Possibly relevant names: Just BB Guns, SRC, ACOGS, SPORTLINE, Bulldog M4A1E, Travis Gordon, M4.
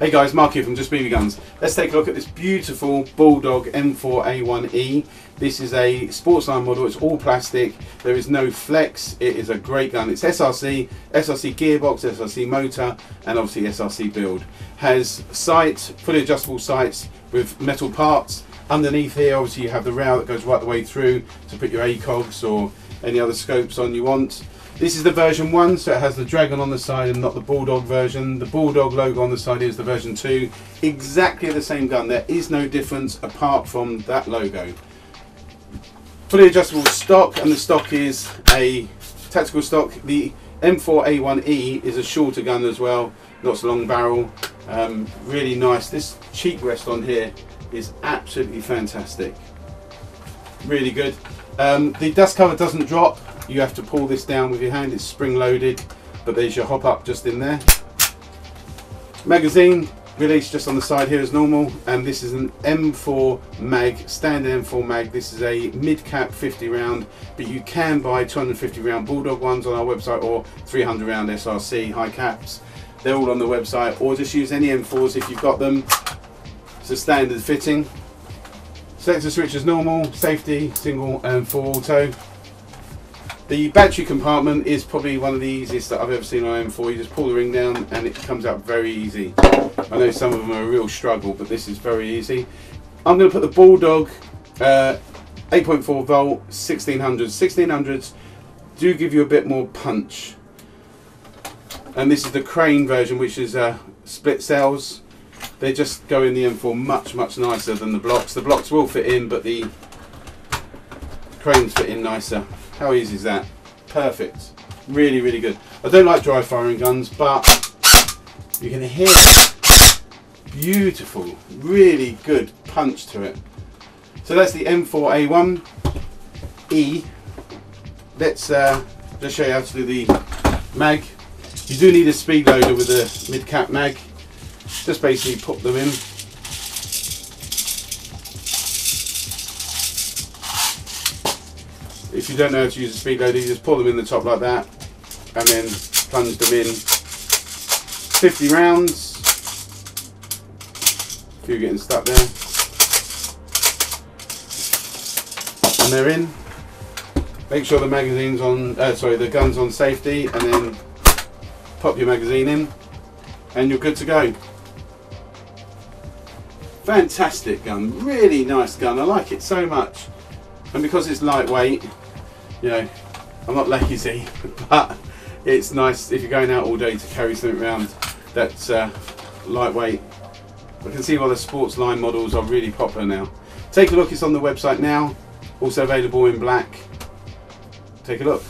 Hey guys, Mark here from justbbguns. Let's take a look at this beautiful Bulldog M4A1E. This is a SPORTLINE model, it's all plastic, there is no flex, it is a great gun. It's SRC, SRC gearbox, SRC motor and obviously SRC build. Has sights, fully adjustable sights with metal parts. Underneath here obviously you have the rail that goes right the way through to put your ACOGS or any other scopes on you want. This is the version 1, so it has the dragon on the side and not the Bulldog version. The Bulldog logo on the side is the version 2. Exactly the same gun, there is no difference apart from that logo. Fully adjustable stock, and the stock is a tactical stock. The M4A1E is a shorter gun as well, not so long barrel, really nice. This cheek rest on here is absolutely fantastic, really good. The dust cover doesn't drop. You have to pull this down with your hand, it's spring loaded, but there's your hop up just in there. Magazine release just on the side here as normal, and this is an M4 mag, standard M4 mag. This is a mid-cap 50 round, but you can buy 250 round Bulldog ones on our website or 300 round SRC high caps. They're all on the website, or just use any M4s if you've got them. It's a standard fitting. Selector switch as normal, safety, single and full auto. The battery compartment is probably one of the easiest that I've ever seen on M4. You just pull the ring down and it comes out very easy. I know some of them are a real struggle, but this is very easy. I'm going to put the Bulldog 8.4 volt 1600. 1600s do give you a bit more punch. And this is the crane version, which is split cells. They just go in the M4 much nicer than the blocks. The blocks will fit in, but the cranes fit in nicer. How easy is that? Perfect. Really good. I don't like dry firing guns, but you can hear it. Beautiful, really good punch to it. So that's the M4A1E. Let's just show you how to do the mag. You do need a speed loader with a mid-cap mag. Just basically pop them in. If you don't know how to use a speed loader, you just pull them in the top like that and then plunge them in. 50 rounds, if you're getting stuck there. And they're in. Make sure the magazine's on, the gun's on safety, and then pop your magazine in and you're good to go. Fantastic gun, really nice gun, I like it so much. And because it's lightweight, you know, I'm not lazy, but it's nice if you're going out all day to carry something around that's lightweight. I can see why the SPORTLINE models are really popular now. Take a look, it's on the website now, also available in black. Take a look.